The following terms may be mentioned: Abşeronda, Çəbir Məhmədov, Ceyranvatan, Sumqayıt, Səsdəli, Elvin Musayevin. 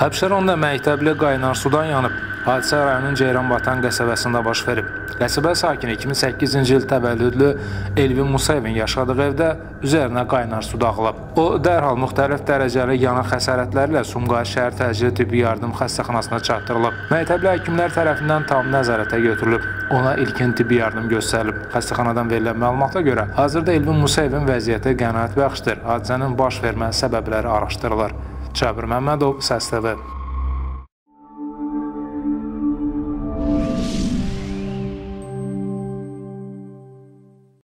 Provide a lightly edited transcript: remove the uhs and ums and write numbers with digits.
Abşeronda məktəbli qaynar sudan yanıb. Hadisə rayonun Ceyranvatan qəsəbəsində baş verib. Qəsəbə sakini 2008-ci il təvəllüdlü Elvin Musayevin yaşadığı evdə üzərinə qaynar su dağılıb. O, dərhal müxtəlif dərəcəli yanıq xəsarətlərlə Sumqayıt şəhər təcili tibbi yardım xəstəxanasına çatdırılıb. Məktəbli həkimlər tərəfindən tam nəzarətə götürülüb. Ona ilkin tibbi yardım göstərilib. Xəstəxanadan verilən məlumata görə hazırda Elvin Musayevin vəziyyəti qənaətbəxşdir. Hadisənin baş vermə səbəbləri araşdırılır. Çəbir Məhmədov, Səsdəli.